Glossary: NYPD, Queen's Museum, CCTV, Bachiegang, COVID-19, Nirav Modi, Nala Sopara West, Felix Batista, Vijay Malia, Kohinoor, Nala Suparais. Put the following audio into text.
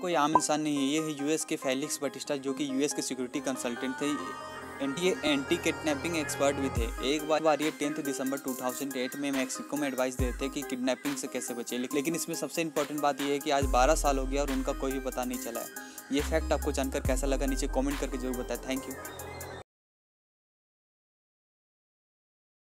कोई आम इंसान नहीं है, ये है यूएस के फेलिक्स बटिस्टा जो कि यूएस के सिक्योरिटी कंसल्टेंट थे। एंटी किडनैपिंग एक्सपर्ट भी थे। एक बार ये 10 दिसंबर 2008 में मैक्सिको में एडवाइस देते थे कि किडनैपिंग से कैसे बचे, लेकिन इसमें सबसे इंपॉर्टेंट बात यह है कि आज 12 साल हो गया और उनका कोई भी पता नहीं चला है। ये फैक्ट आपको जानकर कैसा लगा नीचे कॉमेंट करके जरूर बताएं। Thank you.